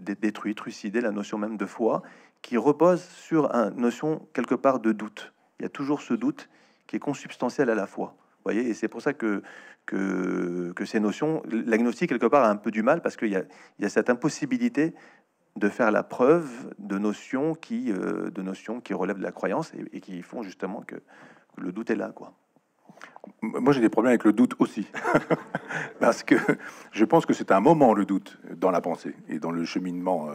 détruit, trucidé la notion même de foi, qui repose sur une notion quelque part de doute. Il y a toujours ce doute qui est consubstantiel à la foi. Vous voyez, et c'est pour ça que ces notions, l'agnostique quelque part a un peu du mal, parce qu'il y a cette impossibilité de faire la preuve de notions qui relèvent de la croyance et qui font justement que le doute est là, quoi. Moi, j'ai des problèmes avec le doute aussi, parce que je pense que c'est un moment, le doute, dans la pensée et dans le cheminement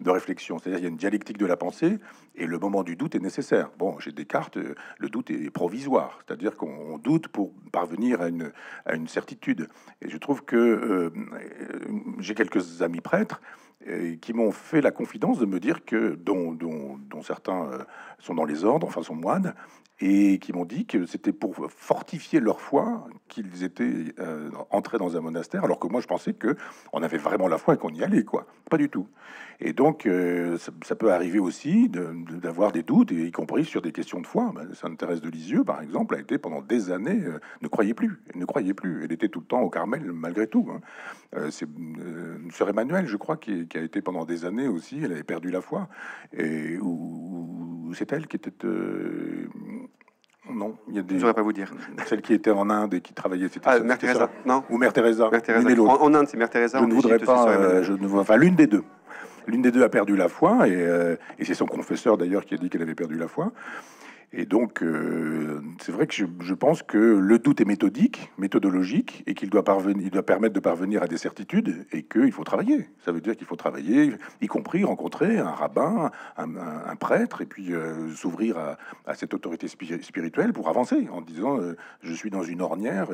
de réflexion. C'est-à-dire qu'il y a une dialectique de la pensée et le moment du doute est nécessaire. Bon, chez Descartes, le doute est provisoire, c'est-à-dire qu'on doute pour parvenir à une certitude. Et je trouve que j'ai quelques amis prêtres qui m'ont fait la confidence de me dire que, dont certains sont dans les ordres, enfin sont moines, et qui m'ont dit que c'était pour fortifier leur foi qu'ils étaient entrés dans un monastère, alors que moi je pensais que on avait vraiment la foi et qu'on y allait, quoi. Pas du tout. Et donc ça peut arriver aussi d'avoir des doutes, et y compris sur des questions de foi. Sainte-Thérèse de Lisieux, par exemple, a été pendant des années ne croyait plus. Elle était tout le temps au Carmel malgré tout. Hein. C'est Sœur Emmanuel, je crois, qui a été pendant des années aussi. Elle avait perdu la foi, et où c'est elle qui était non, il y a des... Je ne saurais pas vous dire. Celle qui était en Inde et qui travaillait... Ah, Mère Teresa, non? Ou Mère Teresa. En Inde, c'est Mère Teresa. Je ne voudrais pas... Enfin, l'une des deux. L'une des deux a perdu la foi, et c'est son confesseur, d'ailleurs, qui a dit qu'elle avait perdu la foi. Et donc, c'est vrai que je pense que le doute est méthodique, méthodologique, et qu'il doit permettre de parvenir à des certitudes, et qu'il faut travailler. Ça veut dire qu'il faut travailler, y compris rencontrer un rabbin, un prêtre, et puis s'ouvrir à cette autorité spirituelle pour avancer, en disant je suis dans une ornière,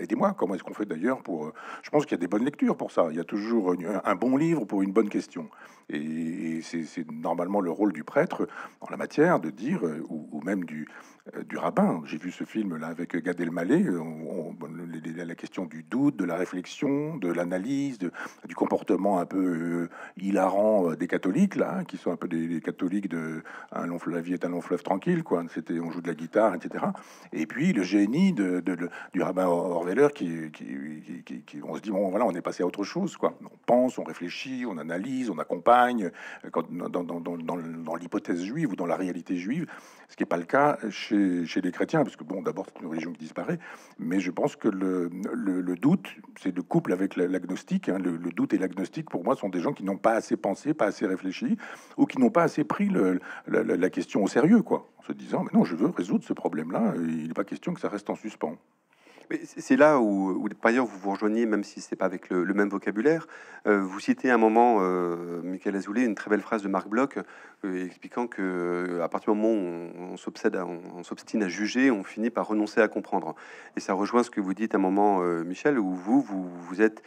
aidez-moi. Comment est-ce qu'on fait d'ailleurs pour... Je pense qu'il y a des bonnes lectures pour ça. Il y a toujours un bon livre pour une bonne question. Et c'est normalement le rôle du prêtre dans la matière de dire... ou même du rabbin. J'ai vu ce film là avec Gad Elmaleh, la question du doute, de la réflexion, de l'analyse, du comportement un peu hilarant des catholiques là, hein, qui sont un peu des catholiques de un long fleuve, la vie est un long fleuve tranquille, quoi. C'était on joue de la guitare, etc. Et puis le génie du rabbin Orweiler qui on se dit bon voilà, on est passé à autre chose, quoi. On pense, on réfléchit, on analyse, on accompagne dans l'hypothèse juive ou dans la réalité juive. Ce qui n'est pas le cas chez les chrétiens, parce que, bon, d'abord, c'est une religion qui disparaît, mais je pense que le doute, c'est le couple avec l'agnostique. Hein, le doute et l'agnostique, pour moi, sont des gens qui n'ont pas assez pensé, pas assez réfléchi, ou qui n'ont pas assez pris la question au sérieux, quoi, en se disant, mais non, je veux résoudre ce problème-là, il n'est pas question que ça reste en suspens. C'est là où, par ailleurs, vous vous rejoignez, même si ce n'est pas avec le même vocabulaire. Vous citez à un moment, Michaël Azoulay, une très belle phrase de Marc Bloch, expliquant qu'à partir du moment où on s'obstine à juger, on finit par renoncer à comprendre. Et ça rejoint ce que vous dites à un moment, Michel, où vous êtes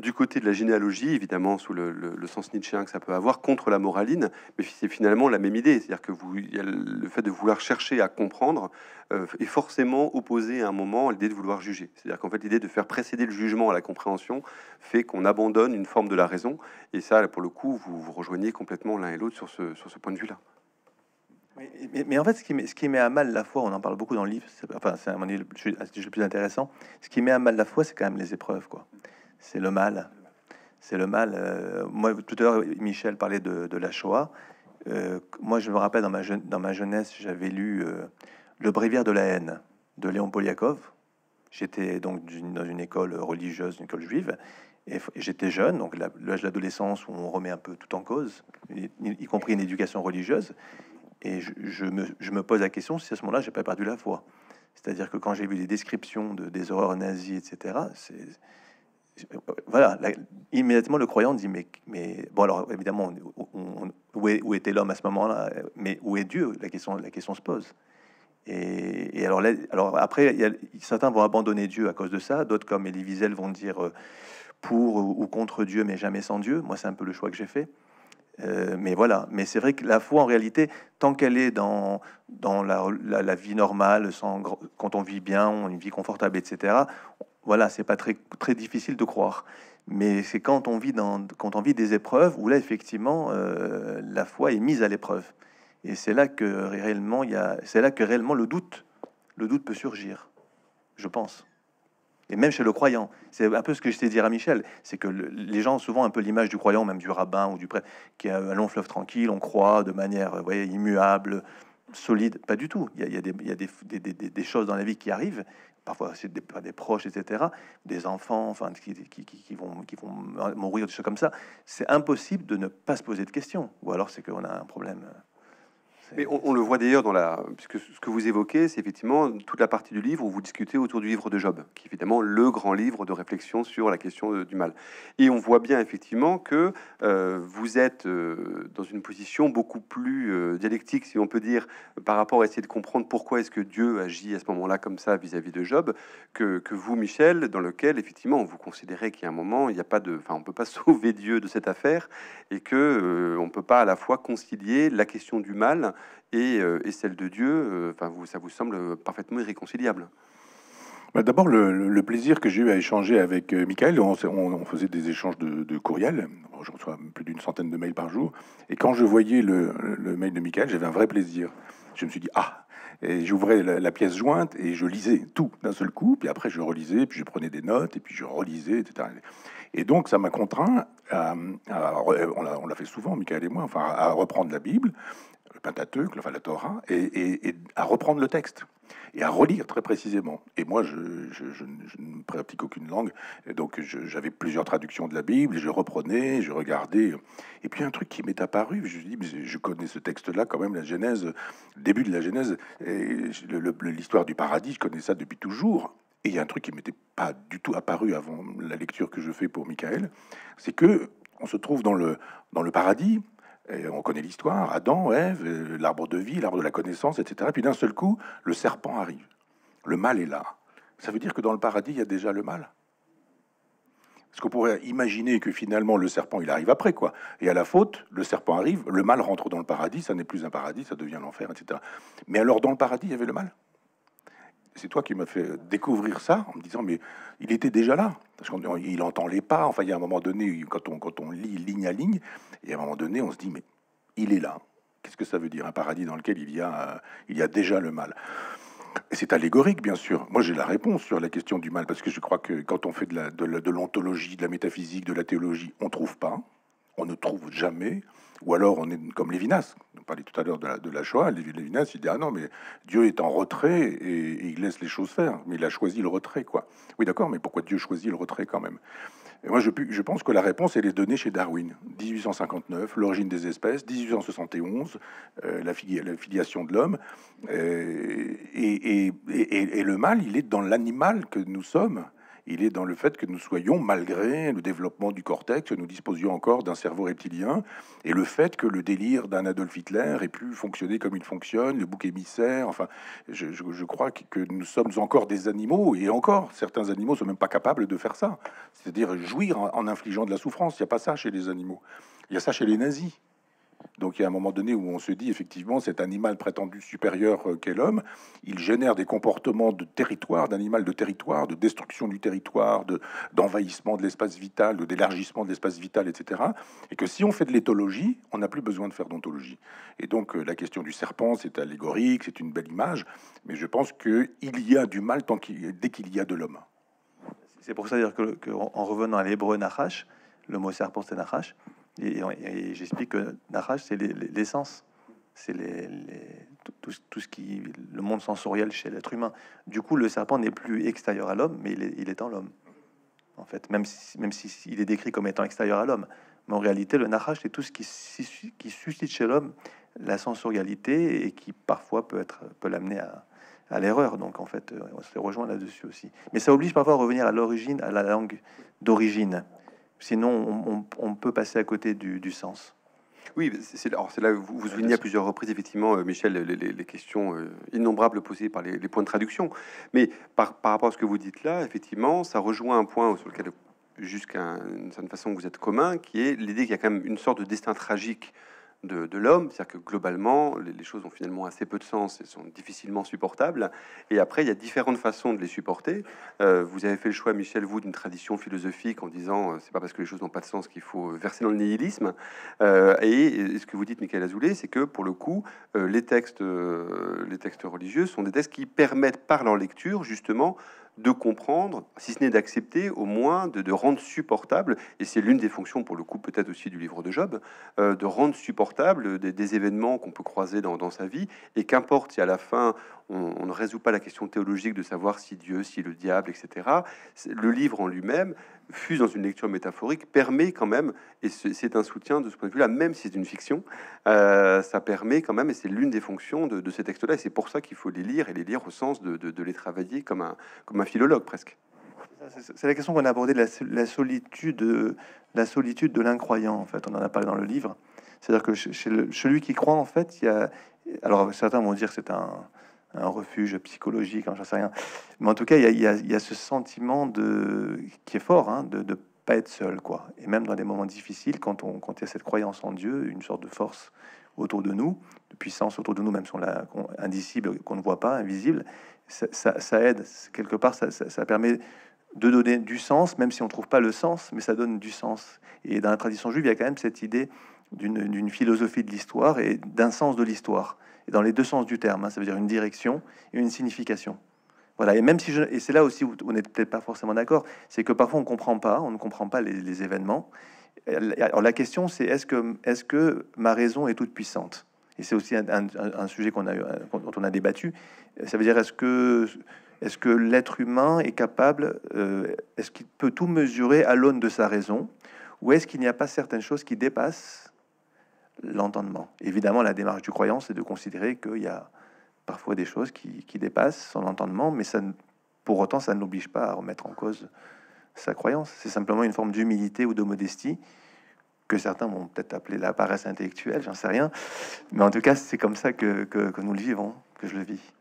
du côté de la généalogie, évidemment, sous le sens nietzschéen que ça peut avoir, contre la moraline, mais c'est finalement la même idée. C'est-à-dire que le fait de vouloir chercher à comprendre est forcément opposé à un moment à l'idée de vouloir juger. C'est-à-dire qu'en fait, l'idée de faire précéder le jugement à la compréhension fait qu'on abandonne une forme de la raison. Et ça, pour le coup, vous rejoignez complètement l'un et l'autre sur ce point de vue-là. Mais en fait, ce qui met à mal la foi, on en parle beaucoup dans le livre, enfin, c'est le plus intéressant, ce qui met à mal la foi, c'est quand même les épreuves, quoi. C'est le mal. C'est le mal. Moi, tout à l'heure, Michel parlait de la Shoah. Moi, je me rappelle, dans ma jeunesse, j'avais lu Le bréviaire de la haine de Léon Poliakov. J'étais donc dans une école religieuse, une école juive. Et j'étais jeune, donc l'âge de l'adolescence où on remet un peu tout en cause, y compris une éducation religieuse. Et je me pose la question si à ce moment-là, j'ai pas perdu la foi. C'est-à-dire que quand j'ai vu des descriptions des horreurs nazies, etc., c'est... Voilà, immédiatement le croyant dit mais bon, alors évidemment où était l'homme à ce moment-là, mais où est Dieu? La question se pose. Et alors là, alors après certains vont abandonner Dieu à cause de ça, d'autres comme Elie Wiesel vont dire pour ou contre Dieu mais jamais sans Dieu. Moi, c'est un peu le choix que j'ai fait. Mais voilà, mais c'est vrai que la foi en réalité, tant qu'elle est dans la vie normale, quand on vit bien, on a une vie confortable, etc. Voilà, c'est pas très difficile de croire, mais c'est quand on vit des épreuves où là effectivement la foi est mise à l'épreuve, et c'est là que réellement le doute peut surgir, je pense. Et même chez le croyant, c'est un peu ce que j'étais dire à Michel, c'est que les gens ont souvent un peu l'image du croyant, même du rabbin ou du prêtre, qui a un long fleuve tranquille, on croit de manière, vous voyez, immuable, solide. Pas du tout. Il y a des choses dans la vie qui arrivent. Parfois, c'est des proches, etc., des enfants, enfin, qui vont mourir, des choses comme ça. C'est impossible de ne pas se poser de questions. Ou alors, c'est qu'on a un problème. Mais on le voit d'ailleurs dans la... Puisque ce que vous évoquez, c'est effectivement toute la partie du livre où vous discutez autour du livre de Job, qui est évidemment le grand livre de réflexion sur la question du mal. Et on voit bien effectivement que vous êtes dans une position beaucoup plus dialectique, si on peut dire, par rapport à essayer de comprendre pourquoi est-ce que Dieu agit à ce moment-là comme ça vis-à-vis de Job, que vous, Michel, dans lequel effectivement vous considérez qu'il y a un moment, il n'y a pas de... Enfin, on ne peut pas sauver Dieu de cette affaire et que on ne peut pas à la fois concilier la question du mal et celle de Dieu. Enfin, ça vous semble parfaitement irréconciliable. D'abord, le plaisir que j'ai eu à échanger avec Michaël, on faisait des échanges de courriels. Je reçois plus d'une centaine de mails par jour. Et quand je voyais le mail de Michaël, j'avais un vrai plaisir. Je me suis dit, ah, et j'ouvrais la pièce jointe et je lisais tout d'un seul coup. Puis après, je relisais, puis je prenais des notes, et puis je relisais, etc. Et donc, ça m'a contraint, on l'a fait souvent, Michaël et moi, enfin, à reprendre la Bible, le Pentateuque, enfin la Torah, et à reprendre le texte. Et à relire très précisément. Et moi, je ne pratique aucune langue, et donc j'avais plusieurs traductions de la Bible, je reprenais, je regardais. Et puis un truc qui m'est apparu, je me dis, mais je connais ce texte-là quand même, la Genèse, le début de la Genèse, l'histoire du paradis, je connais ça depuis toujours. Et il y a un truc qui m'était pas du tout apparu avant la lecture que je fais pour Michaël, c'est que on se trouve dans le paradis. Et on connaît l'histoire, Adam, Ève, l'arbre de vie, l'arbre de la connaissance, etc. Et puis d'un seul coup, le serpent arrive. Le mal est là. Ça veut dire que dans le paradis, il y a déjà le mal. Parce qu'on pourrait imaginer que finalement, le serpent, il arrive après, quoi. Et à la faute, le serpent arrive, le mal rentre dans le paradis, ça n'est plus un paradis, ça devient l'enfer, etc. Mais alors, dans le paradis, il y avait le mal. C'est toi qui m'as fait découvrir ça en me disant, mais il était déjà là. Parce qu'il entend les pas. Enfin, il y a un moment donné, quand on lit ligne à ligne, il y a un moment donné, on se dit, mais il est là. Qu'est-ce que ça veut dire, un paradis dans lequel il y a déjà le mal? C'est allégorique, bien sûr. Moi, j'ai la réponse sur la question du mal, parce que je crois que quand on fait de l'ontologie, de la métaphysique, de la théologie, on ne trouve pas. On ne trouve jamais, ou alors on est comme Lévinas. On parlait tout à l'heure de la Shoah. Lévinas, il dit, ah non, mais Dieu est en retrait et il laisse les choses faire. Mais il a choisi le retrait, quoi. Oui, d'accord, mais pourquoi Dieu choisit le retrait quand même? Et moi, je pense que la réponse, elle est donnée chez Darwin. 1859, l'origine des espèces, 1871, la filiation de l'homme. Et le mal, il est dans l'animal que nous sommes. Il est dans le fait que nous soyons, malgré le développement du cortex, nous disposions encore d'un cerveau reptilien, et le fait que le délire d'un Adolf Hitler ait pu fonctionner comme il fonctionne, le bouc émissaire, enfin, je crois que nous sommes encore des animaux, et encore, certains animaux ne sont même pas capables de faire ça, c'est-à-dire jouir en infligeant de la souffrance. Il n'y a pas ça chez les animaux, il y a ça chez les nazis. Donc il y a un moment donné où on se dit, effectivement, cet animal prétendu supérieur qu'est l'homme, il génère des comportements de territoire, d'animal de territoire, de destruction du territoire, d'envahissement de l'espace vital, d'élargissement de l'espace vital, etc. Et que si on fait de l'éthologie, on n'a plus besoin de faire d'ontologie. Et donc la question du serpent, c'est allégorique, c'est une belle image, mais je pense qu'il y a du mal dès qu'il y a de l'homme. C'est pour ça qu'en revenant à l'hébreu Nahash, le mot serpent c'est Nahash. Et j'explique que Nahash, c'est l'essence, c'est tout ce qui le monde sensoriel chez l'être humain. Du coup, le serpent n'est plus extérieur à l'homme, mais il est en l'homme. En fait, même si il est décrit comme étant extérieur à l'homme, mais en réalité, le Nahash, c'est tout ce qui suscite chez l'homme la sensorialité et qui parfois peut l'amener à l'erreur. Donc, en fait, on se rejoint là-dessus aussi. Mais ça oblige parfois à revenir à l'origine, à la langue d'origine. Sinon, on peut passer à côté du sens. Oui, c'est là où vous soulignez à plusieurs reprises, effectivement, Michel, les questions innombrables posées par les points de traduction. Mais par rapport à ce que vous dites là, effectivement, ça rejoint un point sur lequel, jusqu'à une certaine façon, vous êtes commun, qui est l'idée qu'il y a quand même une sorte de destin tragique de l'homme, c'est-à-dire que globalement, les choses ont finalement assez peu de sens et sont difficilement supportables. Et après, il y a différentes façons de les supporter. Vous avez fait le choix, Michel, vous, d'une tradition philosophique en disant c'est pas parce que les choses n'ont pas de sens qu'il faut verser dans le nihilisme. Et ce que vous dites, Michaël Azoulay, c'est que pour le coup, les textes religieux sont des textes qui permettent, par leur lecture, justement, de comprendre, si ce n'est d'accepter, au moins de rendre supportable, et c'est l'une des fonctions, pour le coup, peut-être aussi du livre de Job, de rendre supportable des événements qu'on peut croiser dans sa vie, et qu'importe si à la fin, on ne résout pas la question théologique de savoir si Dieu, si le diable, etc., le livre en lui-même fût dans une lecture métaphorique, permet quand même, et c'est un soutien de ce point de vue-là, même si c'est une fiction, ça permet quand même, et c'est l'une des fonctions de ces textes-là, et c'est pour ça qu'il faut les lire, et les lire au sens de les travailler comme un philologue presque. C'est la question qu'on a abordée, la solitude de l'incroyant, en fait, on en a parlé dans le livre. C'est-à-dire que chez celui qui croit, en fait, il y a... Alors certains vont dire que c'est un refuge psychologique, hein, j'en sais rien. Mais en tout cas, il y a ce sentiment qui est fort, hein, de ne pas être seul, quoi. Et même dans des moments difficiles, quand il y a cette croyance en Dieu, une sorte de force autour de nous, de puissance autour de nous, même si on l'a indicible, qu'on ne voit pas, invisible, ça aide. Quelque part, ça permet de donner du sens, même si on ne trouve pas le sens, mais ça donne du sens. Et dans la tradition juive, il y a quand même cette idée d'une philosophie de l'histoire et d'un sens de l'histoire. Et dans les deux sens du terme, hein, ça veut dire une direction et une signification. Voilà. Et même si et c'est là aussi où on n'est peut-être pas forcément d'accord, c'est que parfois on ne comprend pas les événements. Alors la question, c'est est-ce que ma raison est toute puissante? Et c'est aussi un sujet dont on a débattu. Ça veut dire est-ce que l'être humain est capable, est-ce qu'il peut tout mesurer à l'aune de sa raison, ou est-ce qu'il n'y a pas certaines choses qui dépassent l'entendement? Évidemment, la démarche du croyant, c'est de considérer qu'il y a parfois des choses qui dépassent son entendement, mais pour autant, ça ne l'oblige pas à remettre en cause sa croyance. C'est simplement une forme d'humilité ou de modestie que certains vont peut-être appeler la paresse intellectuelle, j'en sais rien. Mais en tout cas, c'est comme ça que nous le vivons, que je le vis.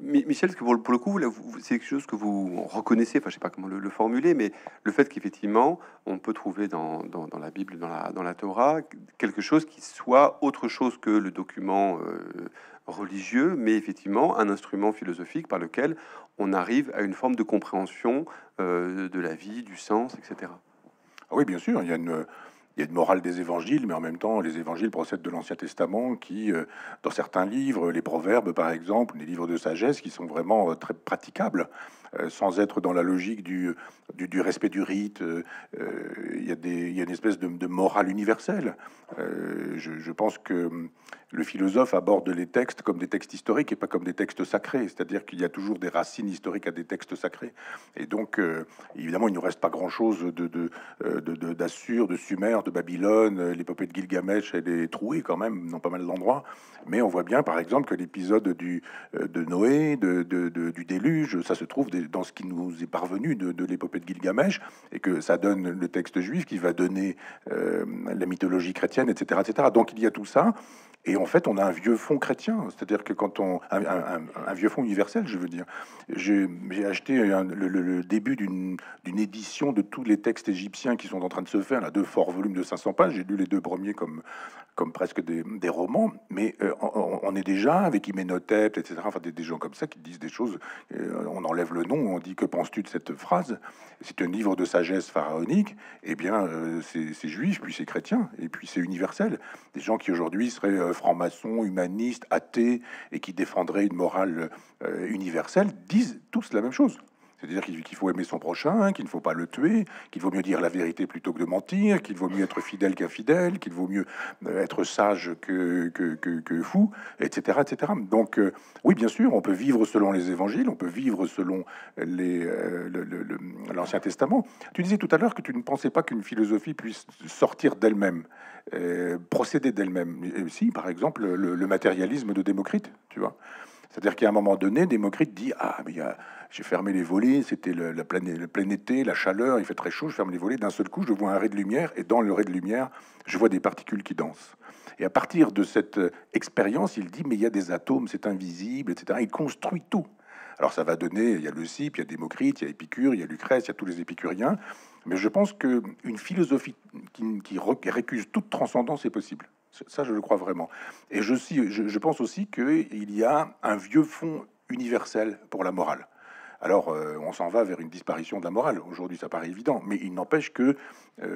Michel, est-ce que pour le coup, c'est quelque chose que vous reconnaissez, enfin je sais pas comment le formuler, mais le fait qu'effectivement, on peut trouver dans la Bible, dans la Torah, quelque chose qui soit autre chose que le document religieux, mais effectivement un instrument philosophique par lequel on arrive à une forme de compréhension de la vie, du sens, etc. Ah oui, bien sûr, il y a une morale des évangiles, mais en même temps, les évangiles procèdent de l'Ancien Testament qui, dans certains livres, les proverbes par exemple, les livres de sagesse qui sont vraiment très praticables, sans être dans la logique du respect du rite. Il y a une espèce de morale universelle. Je pense que le philosophe aborde les textes comme des textes historiques et pas comme des textes sacrés, c'est-à-dire qu'il y a toujours des racines historiques à des textes sacrés. Et donc, évidemment, il ne nous reste pas grand-chose d'Assur, de Sumer, de Babylone, l'épopée de Gilgamesh, elle est trouée quand même dans pas mal d'endroits, mais on voit bien par exemple que l'épisode de Noé, du déluge, ça se trouve dans ce qui nous est parvenu de l'épopée de Gilgamesh, et que ça donne le texte juif qui va donner la mythologie chrétienne, etc., etc. Donc il y a tout ça, et en fait on a un vieux fond chrétien, c'est-à-dire que un vieux fond universel, je veux dire. J'ai acheté le début d'une édition de tous les textes égyptiens qui sont en train de se faire, là, deux forts volumes de 500 pages, j'ai lu les deux premiers comme presque des romans, mais on est déjà avec Hyménotep, etc., enfin des gens comme ça qui disent des choses, on enlève le nom, on dit que penses-tu de cette phrase? C'est un livre de sagesse pharaonique, et eh bien c'est juif, puis c'est chrétien, et puis c'est universel. Des gens qui aujourd'hui seraient francs-maçons, humanistes, athées, et qui défendraient une morale universelle, disent tous la même chose. C'est-à-dire qu'il faut aimer son prochain, qu'il ne faut pas le tuer, qu'il vaut mieux dire la vérité plutôt que de mentir, qu'il vaut mieux être fidèle qu'infidèle, qu'il vaut mieux être sage que fou, etc., etc. Donc, oui, bien sûr, on peut vivre selon les évangiles, on peut vivre selon l'Ancien Testament. Tu disais tout à l'heure que tu ne pensais pas qu'une philosophie puisse sortir d'elle-même, procéder d'elle-même. Si, par exemple, le matérialisme de Démocrite, tu vois. C'est-à-dire qu'à un moment donné, Démocrite dit « Ah, mais j'ai fermé les volets, c'était le plein été, la chaleur, il fait très chaud, je ferme les volets, d'un seul coup, je vois un ray de lumière, et dans le ray de lumière, je vois des particules qui dansent. » Et à partir de cette expérience, il dit « Mais il y a des atomes, c'est invisible, etc. » Il construit tout. Alors ça va donner, il y a le Leucippe, il y a Démocrite, il y a Épicure, il y a Lucrèce, il y a tous les épicuriens. Mais je pense qu'une philosophie qui récuse toute transcendance est possible. Ça, je le crois vraiment. Et je pense aussi qu'il y a un vieux fond universel pour la morale. Alors, on s'en va vers une disparition de la morale. Aujourd'hui, ça paraît évident. Mais il n'empêche que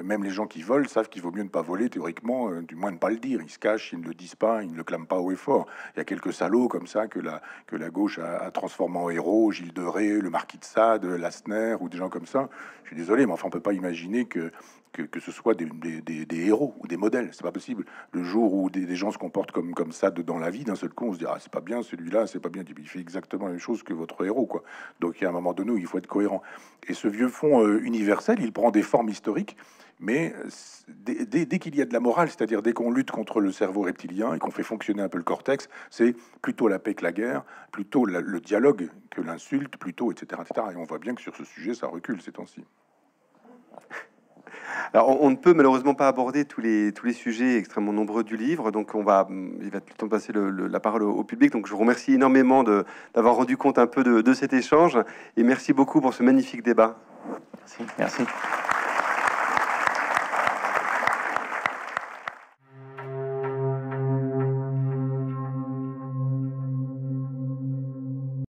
même les gens qui volent savent qu'il vaut mieux ne pas voler, théoriquement, du moins ne pas le dire. Ils se cachent, ils ne le disent pas, ils ne le clament pas haut et fort. Il y a quelques salauds comme ça que la gauche a transformé en héros, Gilles de Ré, le marquis de Sade, Lassner ou des gens comme ça. Je suis désolé, mais enfin, on ne peut pas imaginer que que ce soit des héros ou des modèles. C'est pas possible. Le jour où des gens se comportent comme ça dans la vie, d'un seul coup, on se dit ah, c'est pas bien celui-là, c'est pas bien. Il fait exactement la même chose que votre héros, quoi. Donc il y a un moment donné où il faut être cohérent. Et ce vieux fond universel, il prend des formes historiques. Mais dès qu'il y a de la morale, c'est-à-dire dès qu'on lutte contre le cerveau reptilien et qu'on fait fonctionner un peu le cortex, c'est plutôt la paix que la guerre, plutôt le dialogue que l'insulte, plutôt, etc., etc. Et on voit bien que sur ce sujet, ça recule ces temps-ci. Alors, on ne peut malheureusement pas aborder tous les sujets extrêmement nombreux du livre, donc il va tout le temps passer la parole au public. Donc, je vous remercie énormément d'avoir rendu compte un peu de cet échange et merci beaucoup pour ce magnifique débat. Merci.